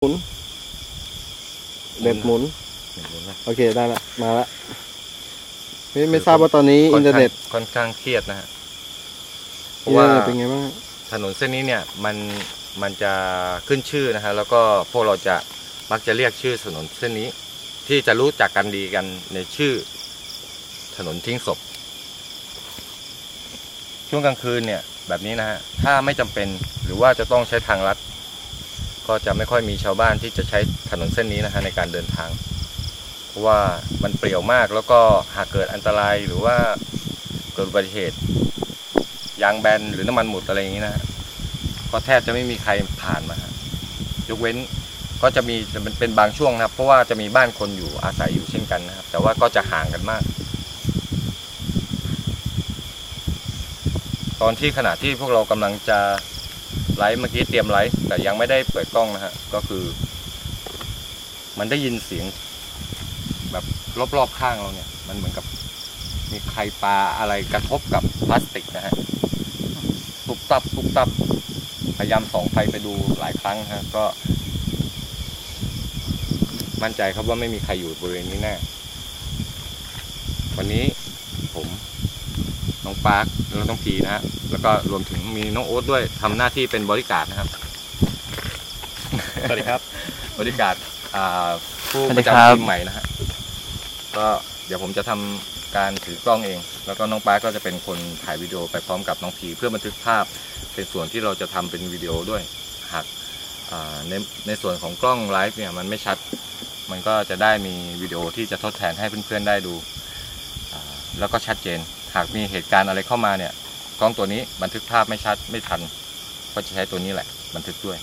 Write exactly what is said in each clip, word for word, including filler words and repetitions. หมุนเด็ดหมุนโอเคได้ละมาละไม่ไม่ทราบว่าตอนนี้อินเทอร์เน็ตค่อนข้างเครียดนะฮะเพราะว่าเป็นไงบ้างถนนเส้นนี้เนี่ยมันมันจะขึ้นชื่อนะฮะแล้วก็พวกเราจะมักจะเรียกชื่อถนนเส้นนี้ที่จะรู้จักกันดีกันในชื่อถนนทิ้งศพช่วงกลางคืนเนี่ยแบบนี้นะฮะถ้าไม่จำเป็นหรือว่าจะต้องใช้ทางลัดก็จะไม่ค่อยมีชาวบ้านที่จะใช้ถนนเส้นนี้นะฮะในการเดินทางเพราะว่ามันเปลี่ยวมากแล้วก็หากเกิดอันตรายหรือว่าเกิดอุบัติเหตุยางแบนหรือน้ำมันหมดอะไรอย่างนี้นะฮะก็แทบจะไม่มีใครผ่านมายกเว้นก็จะมีเป็นบางช่วงนะครับเพราะว่าจะมีบ้านคนอยู่อาศัยอยู่เช่นกันนะครับแต่ว่าก็จะห่างกันมากตอนที่ขณะที่พวกเรากำลังจะไลฟ์เมื่อกี้เตรียมไลฟ์แต่ยังไม่ได้เปิดกล้องนะฮะก็คือมันได้ยินเสียงแบบรอบๆข้างเราเนี่ยมันเหมือนกับมีใครปาอะไรกระทบกับพลาสติกนะฮะตุบตับตุบตับพยายามส่องไฟไปดูหลายครั้งฮะก็มั่นใจครับว่าไม่มีใครอยู่บริเวณนี้แน่วันนี้ผมน้องปาร์คแล้วน้องพีนะฮะแล้วก็รวมถึงมีน้องโอ๊ตด้วยทำหน้าที่เป็นบริการนะครับสวัสดีครับบริการผู้ประจำทีมใหม่นะฮะก็เดี๋ยวผมจะทำการถือกล้องเองแล้วก็น้องปาร์คก็จะเป็นคนถ่ายวิดีโอไปพร้อมกับน้องพีเพื่อบันทึกภาพเป็นส่วนที่เราจะทำเป็นวิดีโอด้วยหากในในส่วนของกล้องไลฟ์เนี่ยมันไม่ชัดมันก็จะได้มีวิดีโอที่จะทดแทนให้เพื่อนๆได้ดูแล้วก็ชัดเจนหากมีเหตุการณ์อะไรเข้ามาเนี่ยกล้องตัวนี้บันทึกภาพไม่ชัดไม่ทันก็จะใช้ตัวนี้แหละบันทึกด้วย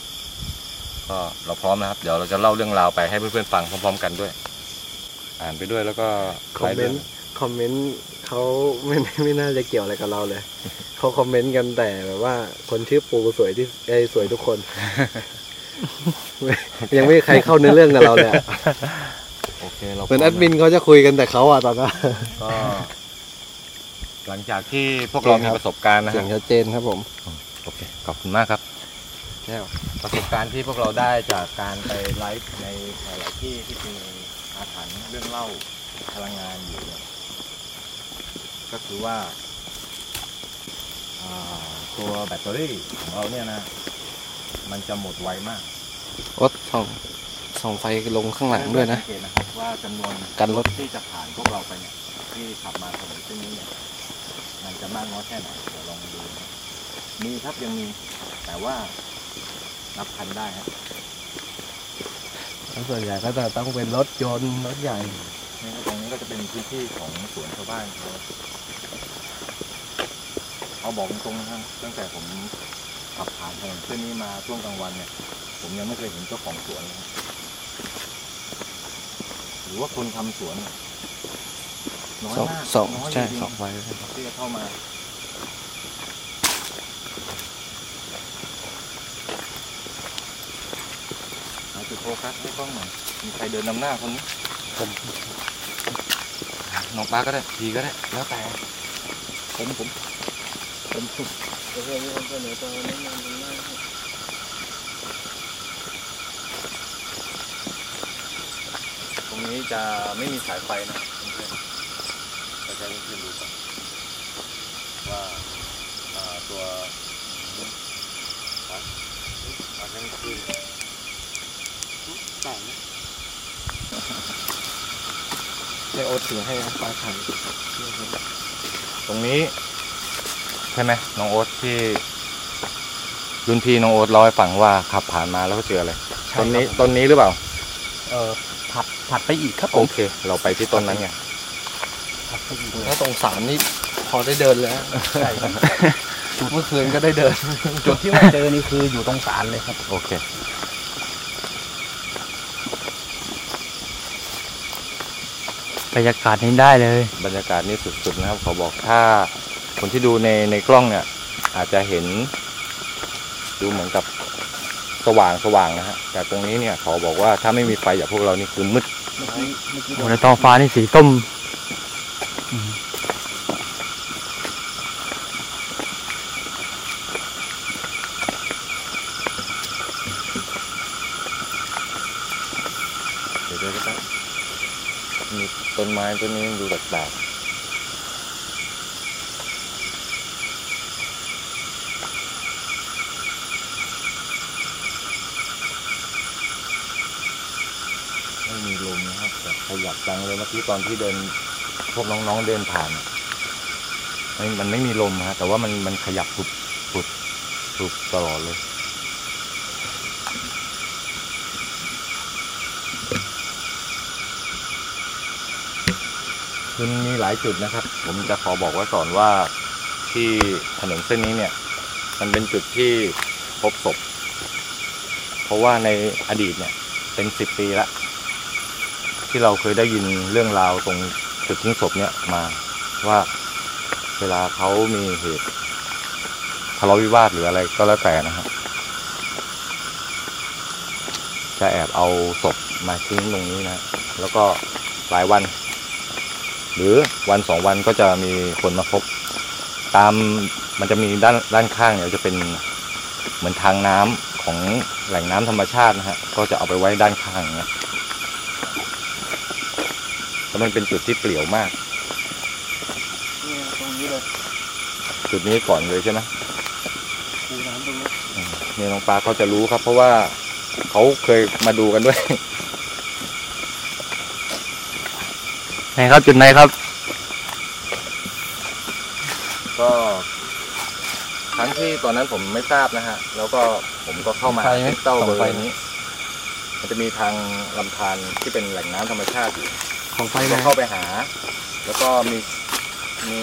ก็เราพร้อมนะครับเดี๋ยวเราจะเล่าเรื่องราวไปให้เพื่อนๆฟังพร้อมๆกันด้วยอ่านไปด้วยแล้วก็คอมเมนต์คอมเมนต์เขาไม่ไม่น่าจะเกี่ยวอะไรกับเราเลยเขาคอมเมนต์กันแต่แบบว่าคนชื่อปูสวยที่ไอ้สวยทุกคนยังไม่ใครเข้าเนื้อเรื่องกับเราเลยโอเคเราเป็นแอดมินเขาจะคุยกันแต่เขาอ่ะตอนนั้นก็หลังจากที่พวกเรามีประสบการณ์นะฮะชัดเจนครับผมโอเคขอบคุณมากครับประสบการณ์ที่พวกเราได้จากการไปไลฟ์ในหลายๆที่ที่มีอาถรรพ์เรื่องเล่าพลังงานอยู่ก็คือว่าตัวแบตเตอรี่ของเราเนี่ยนะมันจะหมดไวมากรถส่องส่องไฟลงข้างหลังด้วยนะว่าจำนวนการรถที่จะผ่านพวกเราไปเนี่ยที่ขับมาถนนเส้นนี้เนี่ยมันจะมากน้อยแค่ไหนเดี๋ยวลองดูมีครับยังมีแต่ว่านับพันได้ครับส่วนใหญ่ก็จะต้องเป็นรถยนต์รถใหญ่ตรงนี้ก็จะเป็นพื้นที่ของสวนชาวบ้านเขาเอาบอกตรงนะครับตั้งแต่ผมขับผ่านถนนเส้นนี้มาช่วงกลางวันเนี่ยผมยังไม่เคยเห็นเจ้าของสวนเลยหรือว่าคนทำสวนน้อยมากสองใช่สองไว้ที่จะเข้ามาเอาจุดโฟกัสให้กล้องหน่อยมีใครเดินนำหน้าคนนี้ผมน้องป้าก็ได้พีก็ได้แล้วแต่ผมผมผมสุดเรื่องนี้ผมเสนอตัวแนะนำมากตรงนี้จะไม่มีสายไฟนะเพื่อนๆจะให้เพื่อนดูก่อนว่าตัวครับอันนี้คือแต่งได้โอถือให้ปลาขันตรงนี้ใช่ไหมน้องโอ๊ตที่รุ่นพี่น้องโอ๊ตเล่าให้ฟังว่าขับผ่านมาแล้วก็เจออะไรต้นนี้ต้นนี้หรือเปล่าเออผัดผัดไปอีกครับโอเคเราไปที่ต้นนั้นไงผัดไปอีกถ้าตรงสามนี่พอได้เดินแล้วใช่เมื่อคืนก็ได้เดินจุดที่ว่าเจอนี่คืออยู่ตรงสารเลยครับโอเคบรรยากาศนี้ได้เลยบรรยากาศนี้สุดๆนะครับขอบอกถ้าคนที่ดูในในกล้องเนี่ยอาจจะเห็นดูเหมือนกับสว่างสว่างนะฮะแต่ตรงนี้เนี่ยขอบอกว่าถ้าไม่มีไฟอย่างพวกเรานี่คือมืดโอ้ในท้องฟ้านี่สีส้ม เลยก็ได้มีต้นไม้ต้นนี้ดูแปลกๆมีลมนะครับแต่ขยับจังเลยเมื่อกี้ตอนที่เดินพวกน้องๆเดินผ่านมันมันไม่มีลมฮะแต่ว่ามันมันขยับปุบปุบปุบตลอดเลยคือมีหลายจุดนะครับผมจะขอบอกไว้ก่อนว่าที่ถนนเส้นนี้เนี่ยมันเป็นจุดที่พบศพเพราะว่าในอดีตเนี่ยเป็นสิบปีละที่เราเคยได้ยินเรื่องราวตรงจุดทิ้งศพเนี่ยมาว่าเวลาเขามีเหตุทะเลาะวิวาทหรืออะไรก็แล้วแต่นะครับจะแอบเอาศพมาทิ้งตรงนี้นะแล้วก็หลายวันหรือวันสองวันก็จะมีคนมาพบตามมันจะมีด้านด้านข้างเนี่ยจะเป็นเหมือนทางน้ำของแหล่งน้ำธรรมชาตินะฮะก็จะเอาไปไว้ด้านข้างเนี่ยมันเป็นจุดที่เปลี่ยวมากตรงนี้เลยจุดนี้ก่อนเลยใช่ไหมดูน้ำตรงนี้เนี่ยน้องปลาเขาจะรู้ครับเพราะว่าเขาเคยมาดูกันด้วยไหนครับจุดไหนครับก็ครั้งที่ตอนนั้นผมไม่ทราบนะฮะแล้วก็ผมก็เข้ามาที่เต้าเบอร์นี้มันจะมีทางลำธารที่เป็นแหล่งน้ำธรรมชาติอยู่ของไฟเข้าไปหาแล้วก็มีมี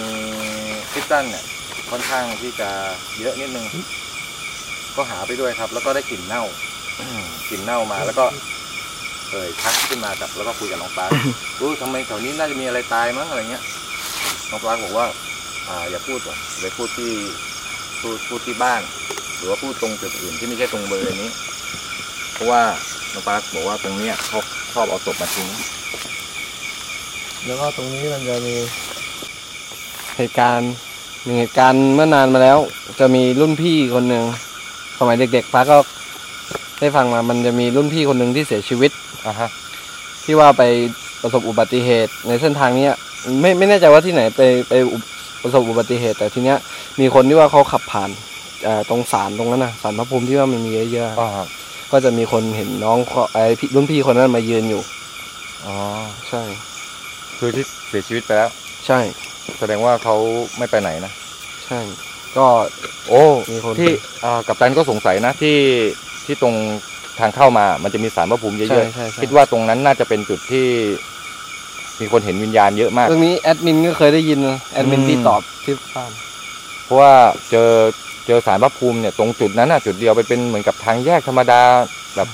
พิซซันเนี่ยค่อนข้างที่จะเยอะนิดนึงก็หาไปด้วยครับแล้วก็ได้กลิ่นเน่ากลิ่นเน่ามาแล้วก็เอ่ยทักขึ้นมากับแล้วก็คุยกับน้องปลารู้ทำไมแถวนี้น่าจะมีอะไรตายมั้งอะไรเงี้ยน้องปลาบอกว่าอ่าอย่าพูดว่ะไปพูดที่พูดพูดที่บ้านหรือว่าพูดตรงจุดอื่นที่ไม่ใช่ตรงเบอร์นี้เพราะว่าน้องปลาบอกว่าตรงเนี้ยเขาชอบเอาศพมาทิ้งแล้วก็ตรงนี้มันจะมีเหตุการณ์หนึ่งเหตุการณ์เมื่อนานมาแล้วจะมีรุ่นพี่คนหนึ่งสมัยเด็กๆป้าก็ได้ฟังมามันจะมีรุ่นพี่คนหนึ่งที่เสียชีวิตอ่ะฮะที่ว่าไปประสบอุบัติเหตุในเส้นทางนี้ไม่ไม่แน่ใจว่าที่ไหนไปไปประสบอุบัติเหตุแต่ทีเนี้ยมีคนที่ว่าเขาขับผ่านตรงศาลตรงนั้นนะศาลพระภูมิที่ว่ามันมีเยอะๆก็จะมีคนเห็นน้องไอ้รุ่นพี่คนนั้นมายืนอยู่อ๋อใช่คือที่เสียชีวิตไปแล้วใช่แสดงว่าเขาไม่ไปไหนนะใช่ก็โอ้ที่กัปตันก็สงสัยนะที่ที่ตรงทางเข้ามามันจะมีศาลพระภูมิเยอะๆคิดว่าตรงนั้นน่าจะเป็นจุดที่มีคนเห็นวิญญาณเยอะมากเรื่องนี้แอดมินก็เคยได้ยินนะแอดมินที่ตอบที่บ้านเพราะว่าเจอเจอศาลพระภูมิเนี่ยตรงจุดนั้นน่ะจุดเดียวไปเป็นเหมือนกับทางแยกธรรมดาแบบ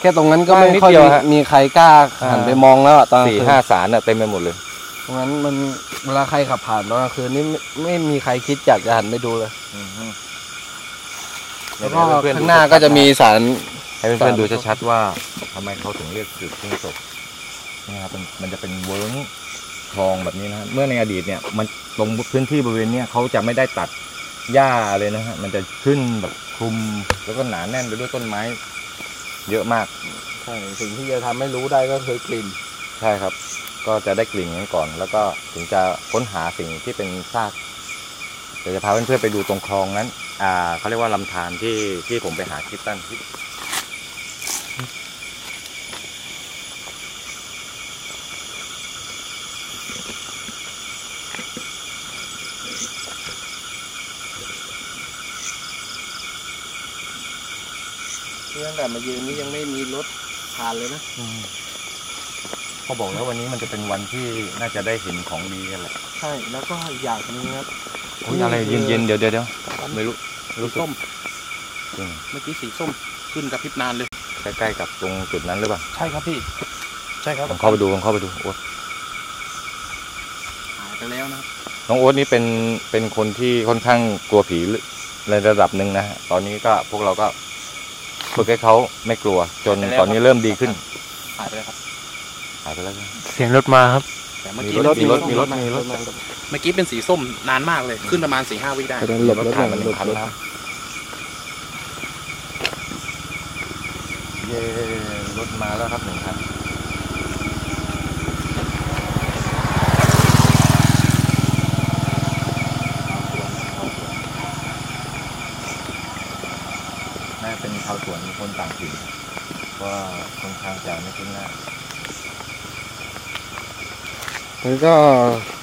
แค่ตรงนั้นก็ไม่ค่อยมีใครกล้าหันไปมองแล้วตอนสี่ห้าศาลเต็มไปหมดเลยตรงนั้นมันเวลาใครขับผ่านตอนกลางคืนนี่ไม่มีใครคิดอยากจะหันไปดูเลยแล้วก็ข้างหน้าก็จะมีศาลให้เพื่อนๆดูชัดๆว่าทำไมเขาถึงเรียกจุดทิ้งศพนี่ครับมันจะเป็นเวิ้งคลองแบบนี้นะเมื่อในอดีตเนี่ยมันตรงพื้นที่บริเวณนี้เขาจะไม่ได้ตัดหญ้าเลยนะฮะมันจะขึ้นแบบคลุมแล้วก็หนาแน่นไปด้วยต้นไม้เยอะมากใช่สิ่งที่จะทำให้รู้ได้ก็คือกลิ่นใช่ครับก็จะได้กลิ่นกันก่อนแล้วก็ถึงจะค้นหาสิ่งที่เป็นซากเดี๋ยวจะพาเพื่อนๆไปดูตรงคลองนั้นอ่าเขาเรียกว่าลำธารที่ที่ผมไปหาคลิปตั้นที่ตั้งแต่มายืนนี้ยังไม่มีรถผ่านเลยนะเขาบอกแล้ววันนี้มันจะเป็นวันที่น่าจะได้เห็นของดีกันแหละใช่แล้วก็อยากนึงครับอะไรเย็นๆเดี๋ยวเดี๋ยวไม่รู้รู้ส้มเมื่อกี้สีส้มขึ้นกับพริบนานเลยใกล้ๆกับตรงจุดนั้นหรือเปล่าใช่ครับพี่ใช่ครับผมเข้าไปดูผมเข้าไปดูโอ๊ตหายไปแล้วนะน้องโอ๊ตนี่เป็นเป็นคนที่ค่อนข้างกลัวผีในระดับหนึ่งนะตอนนี้ก็พวกเราก็ฝึกให้เขาไม่กลัวจนตอนนี้เริ่มดีขึ้นหายไปแล้วครับหายไปแล้วเสียงรถมาครับแต่เมื่อกี้รถมีรถมีรถมีรถเมื่อกี้เป็นสีส้มนานมากเลยขึ้นประมาณสี่ห้าวิได้รถผ่านมาหนึ่งคันแล้วเย้รถมาแล้วครับหนึ่งคัน ถึงว่าคงทางจะไม่ขึ้นหน้าแล้วก็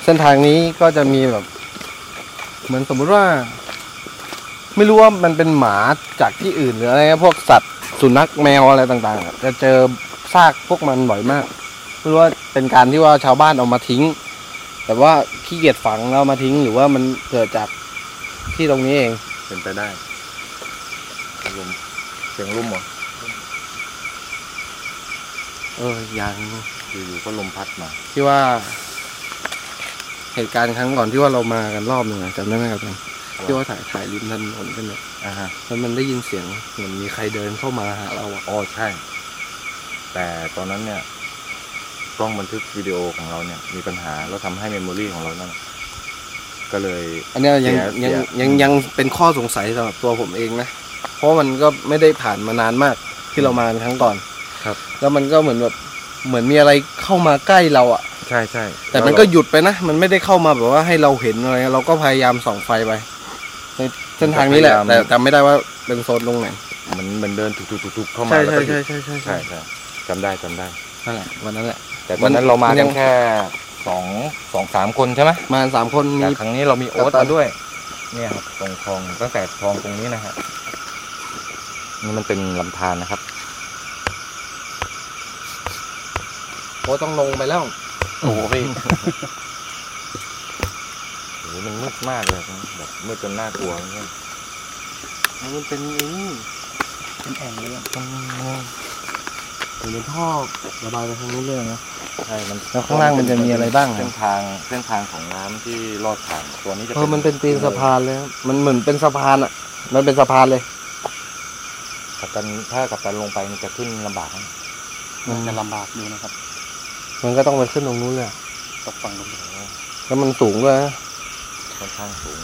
เส้นทางนี้ก็จะมีแบบเหมือนสมมุติว่าไม่รู้ว่ามันเป็นหมาจากที่อื่นหรืออะไรพวกสัตว์สุนัขแมวอะไรต่างๆจะเจอซากพวกมันบ่อยมากไม่รู้ว่าเป็นการที่ว่าชาวบ้านเอามาทิ้งแต่ว่าขี้เกียจฝังแล้วมาทิ้งหรือว่ามันเกิดจากที่ตรงนี้เองเป็นไปได้ลุ่มเสียงลุ่มเหรอเอออย่างอยู่ๆก็ลมพัดมาที่ว่าเหตุการณ์ครั้งก่อนที่ว่าเรามากันรอบหนึ่งจำได้ไหมครับท่านที่ว่าถ่ายถ่ายริมถนนกันเนี่ยอ่าฮะแล้วมันได้ยินเสียงเหมือนมีใครเดินเข้ามาหาเราอ๋อใช่แต่ตอนนั้นเนี่ยกล้องบันทึกวิดีโอของเราเนี่ยมีปัญหาแล้วทำให้เมมโมรี่ของเรานั่นก็เลยอันนี้ยังยังยังยังเป็นข้อสงสัยสำหรับตัวผมเองนะเพราะมันก็ไม่ได้ผ่านมานานมากที่เรามาครั้งก่อนครับแล้วมันก็เหมือนแบบเหมือนมีอะไรเข้ามาใกล้เราอ่ะใช่ใช่แต่มันก็หยุดไปนะมันไม่ได้เข้ามาแบบว่าให้เราเห็นอะไรเราก็พยายามส่องไฟไปในเส้นทางนี้แหละแต่จำไม่ได้ว่าเป็นโซนตรงไหนมันมันเดินถูกๆเข้ามาใช่ใช่ใช่ใช่ใช่ใช่ใช่จำได้จำได้นั่นแหละวันนั้นแหละแต่วันนั้นเรามากันแค่สองสองสามคนใช่ไหมมาสามคนมีครั้งนี้เรามีโอ๊ตมาด้วยเนี่ยครับตรงคลองตั้งแต่คลองตรงนี้นะฮะนี่มันเป็นลำธารนะครับโอ้ต้องลงไปแล้วโอ้โหพี่โอ้โหมันมืดมากเลยแบบมืดจนน่ากลัวเนี่ยมันเป็นอือเป็นแอ่งเลยอ่ะเป็นท่อระบายไปทางนู้นเลยนะใช่มันแล้วข้างล่างมันจะมีอะไรบ้างเส้นทางเส้นทางของน้ำที่ลอดผ่านตัวนี้จะเออมันเป็นตีนสะพานเลยมันเหมือนเป็นสะพานอ่ะมันเป็นสะพานเลยกับการถ้ากับการลงไปมันจะขึ้นลำบากมันจะลำบากอยู่นะครับมันก็ต้องไปขึ้นตรงนู้นเลยตกฝั่งตรงนู้นแล้วมันสูงด้วยค่อนข้างสูง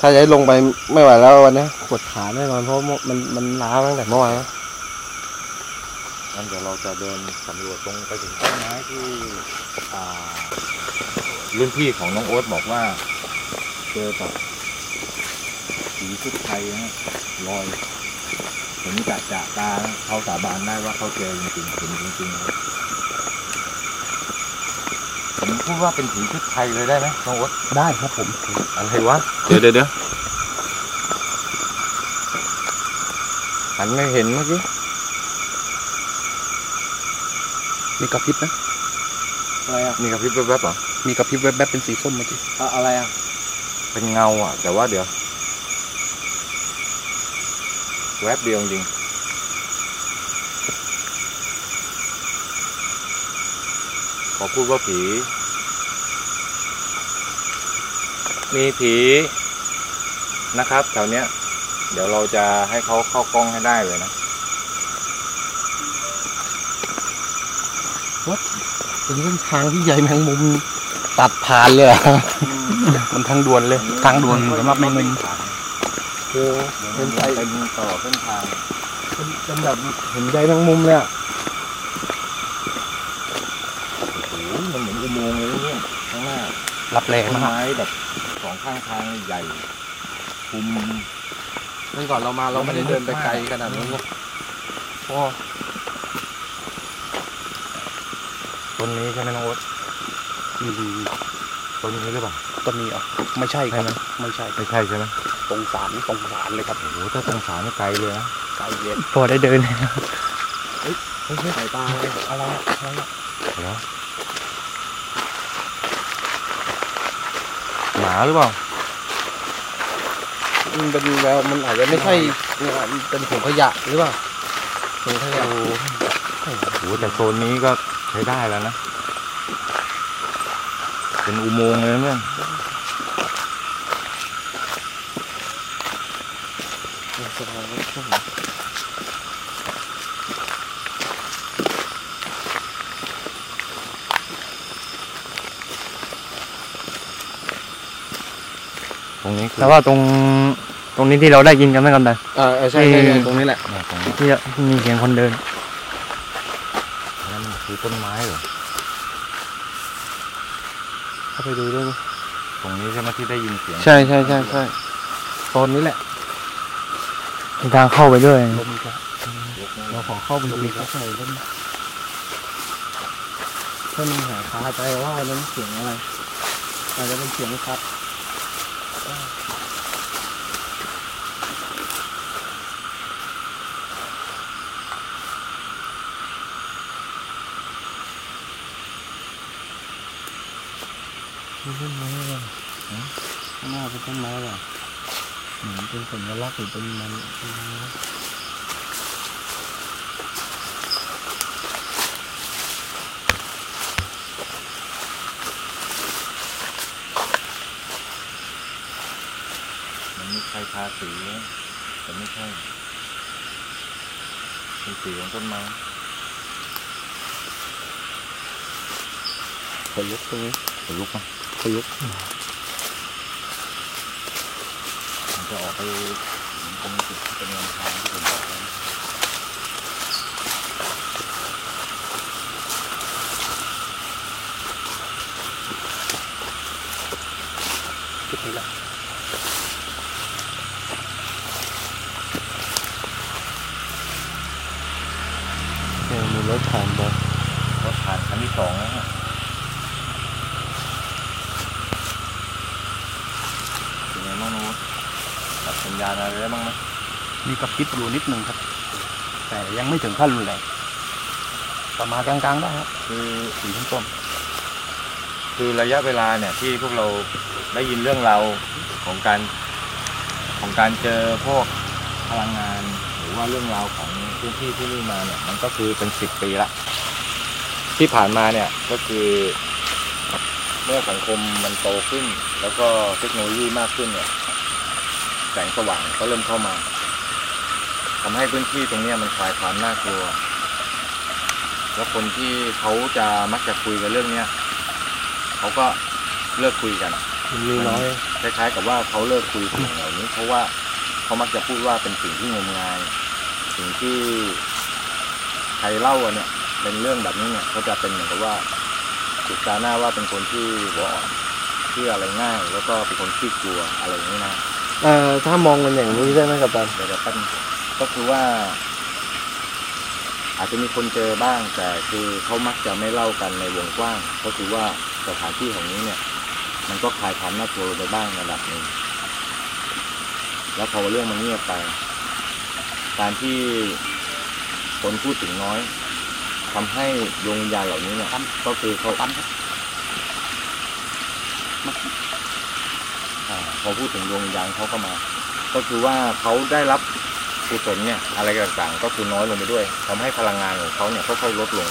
ถ้าจะลงไปไม่ไหวแล้ววันนี้ปวดขาแน่นอนเพราะมันมันล้าตั้งแต่เมื่อวานแล้วงั้นเดี๋ยวเราจะเดินสำรวจตรงไปถึงต้นไม้ที่รุ่นพี่ของน้องโอ๊ตบอกว่าเจอกับผีชุดไทยนะลอยเห็นจัดจ่าตาเขาสาบานได้ว่าเขาเจอจริงๆจริงๆผมพูดว่าเป็นผีชุดไทยเลยได้ไหมน้องโอ๊ตได้ครับผมอะไรวะเดี๋ยวเดี๋ยวหันไม่เห็นเมื่อกี้มีกระพริบนะอะไรอ่ะมีกระพริบแวบๆหรอมีกระพริบแวบๆเป็นสีส้มเมื่อกี้อะอะไรอ่ะเป็นเงาอ่ะแต่ว่าเดี๋ยวแวบเดียวจริงขอพูดว่าผีมีผีนะครับแถวเนี้ยเดี๋ยวเราจะให้เขาเข้ากล้องให้ได้เลยนะเป็นเส้นทางที่ใหญ่แมงมุมตัดผ่านเลยมันทางด่วนเลยทางด่วนสำหรับแมงมุมคือเป็นใจเป็นต่อเส้นทางเป็นแบบเห็นใจแมงมุมเลยอ่ะโอ้โหมันเหมือนอุโมงค์เลยเนี่ยข้างหน้ารับแรงมากไม้แบบสองข้างทางใหญ่คุมเมื่อก่อนเรามาเราไม่ได้เดินไปไกลขนาดนั้นโอ้ต้นนี้ใช่ไหมน้องโอ๊ตต้นนี้หรือเปล่าต้นนี้อ่ะไม่ใช่ครับไม่ใช่ไม่ใช่ใช่ไหมตรงสารตรงสารเลยครับโอ้ถ้าตรงสารนี่ไกลเลยนะไกลเย็นพอได้เดินเฮ้ยไม่ใช่สายตาอะไรอะไรอะไรหมาหรือเปล่ามันเป็นแล้วมันอาจจะไม่ใช่เป็นถุงขยะหรือเปล่าถุงขยะโอ้แต่โซนนี้ก็ใช้ได้แล้วนะเป็นอุโมงค์เลยนะเนี่ยตรงนี้แต่ว่าตรงตรงนี้ที่เราได้ยินกันไม่กันใดเออใช่ตรงนี้แหละที่มีเสียงคนเดินต้นไม้เหรอเข้าไปดูด้วยมั้ยตรงนี้ใช่ไหมที่ได้ยินเสียงใช่ใช่ใช่ใช่ตอนนี้แหละทางเข้าไปด้วย เราขอเข้าไปดูสักหน่อยกันท่านหายคาใจว่านั้นเสียงอะไรอาจจะเป็นเสียงครับต้นไม้เลยนะข้างหน้าเป็นต้นไม้เลยเหมือนเป็นสัญลักษณ์หรือเป็นมันมันมีใครทาสีแต่ไม่ใช่เป็นสีของต้นไม้ขนลุกตรงนี้ขนลุกไหมขนลุกจะออกไปตรงจุดที่เป็นลำธารที่ผมบอกแล้วจุดนี้แหละเดี๋ยวมีรถผ่านไปรถผ่านคันที่สองแล้วสัญญาณอะไรได้บ้างไหมมีกระพริบอยู่นิดหนึ่งครับแต่ยังไม่ถึงขั้นรุนแรงประมาณกลางๆได้ครับคือสี่ชั่วโมงคือระยะเวลาเนี่ยที่พวกเราได้ยินเรื่องราวของการของการเจอพวกพลังงานหรือว่าเรื่องราวของพื้นที่ที่นี่มาเนี่ยมันก็คือเป็นสิบปีละที่ผ่านมาเนี่ยก็คือเมื่อสังคมมันโตขึ้นแล้วก็เทคโนโลยีมากขึ้นเนี่ยแสงสว่างก็เริ่มเข้ามาทำให้พื้นที่ตรงนี้มันคลายความน่ากลัวแล้วคนที่เขาจะมักจะคุยกันเรื่องนี้เขาก็เลิกคุยกันมีน้อยคล้ายๆกับว่าเขาเลิกคุยสิ่งเหล่านี้เพราะว่าเขามักจะพูดว่าเป็นสิ่งที่งมงายสิ่งที่ใครเล่ากันเนี่ยเป็นเรื่องแบบนี้เนี่ยเขาจะเป็นเหมือนกับว่าถูกตาหน้าว่าเป็นคนที่หัวอ่อนเชื่ออะไรง่ายแล้วก็เป็นคนขี้กลัวอะไรอย่างนี้นะเอ่อถ้ามองมันอย่างนี้ได้ไหมครับตอนเดี๋ยวกันก็คือว่าอาจจะมีคนเจอบ้างแต่คือเขามักจะไม่เล่ากันในวงกว้างก็คือว่าสถานที่ของนี้เนี่ยมันก็คลายความน่ากลัวไปบ้างระดับหนึ่งแล้วพอเรื่องมันเงียบไปการที่คนพูดถึงน้อยทำให้ดวงวิญญาณเหล่านี้เนี่ยก็คือเขาพอพูดถึงดวงวิญญาณเขาก็มาก็คือว่าเขาได้รับกุศลเนี่ยอะไรต่างๆก็คือน้อยลงไปด้วยทำให้พลังงานของเขาเนี่ยค่อยๆลดลง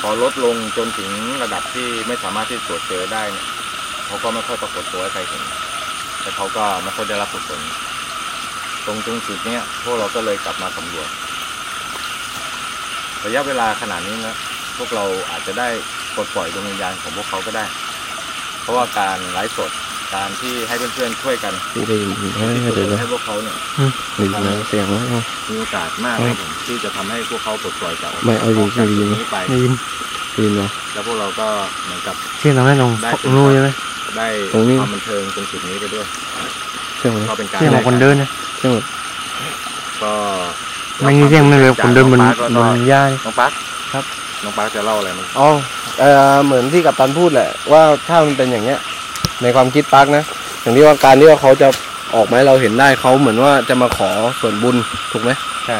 พอลดลงจนถึงระดับที่ไม่สามารถที่ตรวจเจอได้เนี่ยเขาก็ไม่ค่อยปรากฏตัวให้ใครเห็นแต่เขาก็ไม่ค่อยได้รับกุศลตรงจุดเนี้ยพวกเราก็เลยกลับมาสำรวจระยะเวลาขนาดนี้นะพวกเราอาจจะได้ปลดปล่อยดวงวิญญาณของพวกเขาก็ได้เพราะว่าการไลฟ์สดการที่ให้เพื่อนๆช่วยกันที่ได้ให้พวกเขาเนี่ยมีเสียงว่ามีโอกาสมากครับผมที่จะทำให้พวกเขาปลดปล่อยจากไม่เอาอยู่ที่นี้ไปได้ยินดีเนาะแล้วพวกเราก็เหมือนกับที่น้องให้น้องรู้ใช่ไหมได้ความบันเทิงตรงจุดนี้ไปด้วยเสียงก็เป็นการเสียงคนเดินนะเสียงก็ไม่มีเสียงไม่เลยคนเดินบนบนหญ้าน้องปั๊กครับน้องปั๊กจะเล่าอะไรมั้งอ๋อเออเหมือนที่กัปตันพูดแหละว่าถ้ามันเป็นอย่างเนี้ยในความคิดปักนะอย่างที่ว่าการที่ว่าเขาจะออกมาให้เราเห็นได้เขาเหมือนว่าจะมาขอส่วนบุญถูกไหมใช่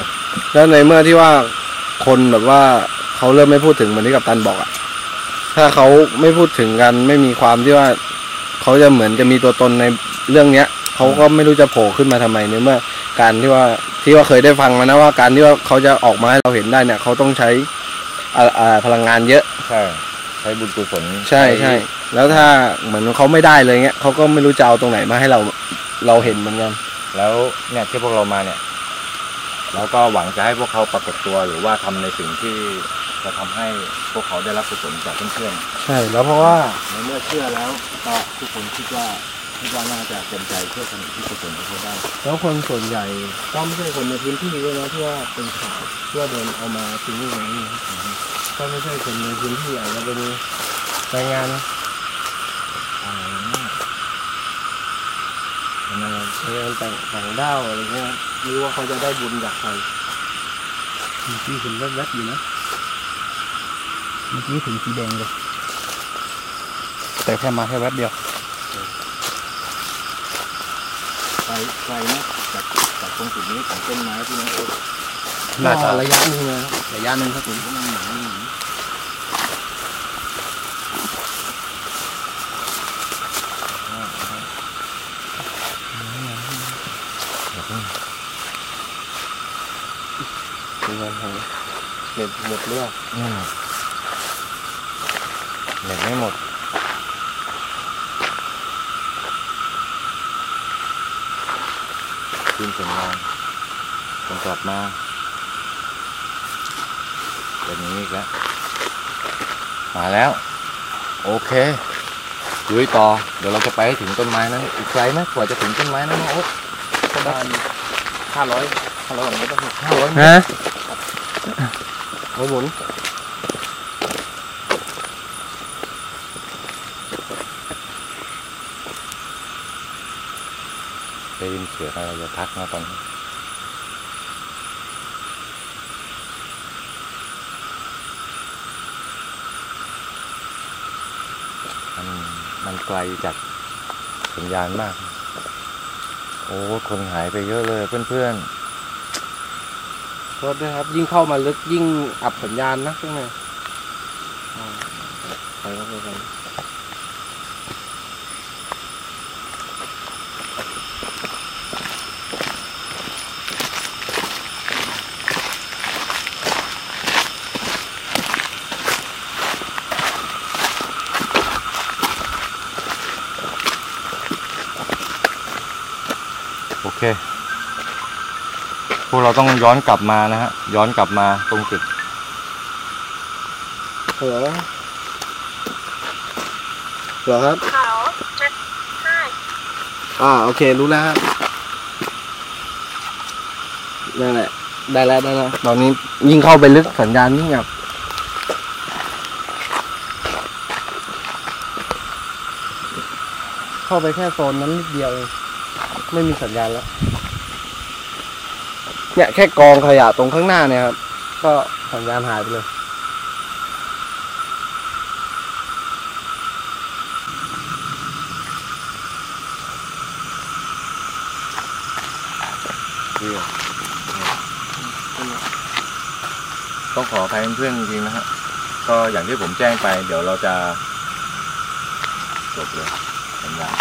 แล้วในเมื่อที่ว่าคนแบบว่าเขาเริ่มไม่พูดถึงเหมือนที่กัปตันบอกอะถ้าเขาไม่พูดถึงกันไม่มีความที่ว่าเขาจะเหมือนจะมีตัวตนในเรื่องเนี้ยเขาก็ไม่รู้จะโผล่ขึ้นมาทำไมในเมื่อการที่ว่าที่ว่าเคยได้ฟังมานะว่าการที่ว่าเขาจะออกมาให้เราเห็นได้เนี่ยเขาต้องใช้พลังงานเยอะใช่ใช้บุญกุศลใช่ใช่แล้วถ้าเหมือนเขาไม่ได้เลยเงี้ยเขาก็ไม่รู้จะเอาตรงไหนมาให้เราเราเห็นเหมือนกันแล้วเนี่ยที่พวกเรามาเนี่ยเราก็หวังจะให้พวกเขาปรากฏตัวหรือว่าทำในสิ่งที่จะทำให้พวกเขาได้รับกุศลจากเพื่อนๆใช่แล้วเพราะว่าในเมื่อเชื่อแล้วก็ทุกคนคิดว่าคิดว่าน่าจะเต็มใจเชื่อสิ่งที่กุศลของเขาได้แล้วคนส่วนใหญ่ก็ไม่ใช่คนในพื้นที่ด้วยนะที่ว่าเป็นข่าวที่ว่าโดนเอามาทิ้งไว้ก็ไม่ใช่คนในพื้นที่อาจจะเป็นรายงานพยายามแต่งแต่งด้าวอะไรเงี้ยรู้ว่าเขาจะได้บุญจากใคร มีที่เห็นแวบๆอยู่นะเมื่อกี้ถึงสีแดงเลยแต่แค่มาแค่แวบเดียวไกลไกลนะจากจากตรงจุดนี้ของต้นไม้ที่นั่นเองน่าจะระยะนึงเลยระยะนึงครับผมก็นั่งหนีเงินหมดเงินหมดเรื่องเงินไม่หมดขึ้นส่วนล่างส่งกลับมาแบบนี้อีกแล้วมาแล้วโอเคลุยต่อเดี๋ยวเราจะไปถึงต้นไม้นั้นอีกไกลไหมกว่าจะถึงต้นไม้นั้นโอ๊ตประมาณห้าร้อยห้าร้อยไม่ต้องห้าร้อยฮะหมุนได้ยินเสียงอะไรจะทักนะตอนนี้มันมันไกลจากสัญญาณมากโอ้คนหายไปเยอะเลยเพื่อนๆรถด้วยครับยิ่งเข้ามาลึกยิ่งอับสัญญาณนะข้างในไปครับไปครับโอเคพวกเราต้องย้อนกลับมานะฮะย้อนกลับมาตรงจุดเหรอเหรอครับอ่าโอเครู้แล้วครับนั่นแหละได้แล้วได้แล้วตอนนี้ยิ่งเข้าไปลึกสัญญาณยิ่งแบบเข้าไปแค่โซนนั้นนิดเดียวไม่มีสัญญาณแล้วเนี่ยแค่กองขยะตรงข้างหน้าเนี่ยครับก็สัญญาณหายไปเลยต้องขออภัยเพื่อนจริงๆนะฮะก็อย่างที่ผมแจ้งไปเดี๋ยวเราจะจบเลยสัญญาณ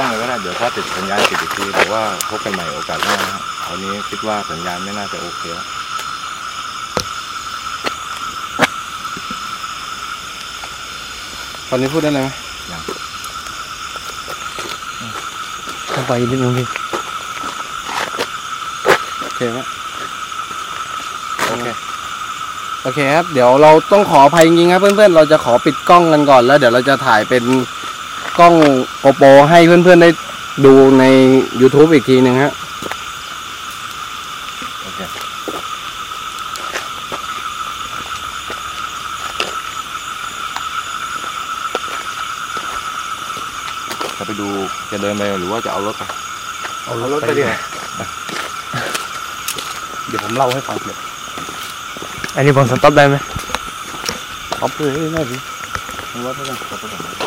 ต้องเลยก็ได้เดี๋ยวถ้าติดสัญญาณติดอีกทีแต่ว่าพบกันใหม่โอกาสหน้าครับคราวนี้คิดว่าสัญญาณไม่น่าจะโอเคแล้วตอนนี้พูดได้เลยไหมยังต้องไปนิดนึงพี่โอเคไหมโอเคโอเคครับเดี๋ยวเราต้องขออภัยจริงๆครับเพื่อนๆเราจะขอปิดกล้องกันก่อนแล้วเดี๋ยวเราจะถ่ายเป็นกล้องโกโปรให้เพื่อนๆได้ดูใน ยูทูบ อีกทีหนึ่งฮะโอเคจะไปดูจะเดินไปหรือว่าจะเอารถไปเอารถไปดิเดี๋ยวผมเล่าให้ฟังเลยอันนี้ผมสต็อปได้ไหมสต็อปเลยได้ดิผมว่าถ้าจะสต็อปได้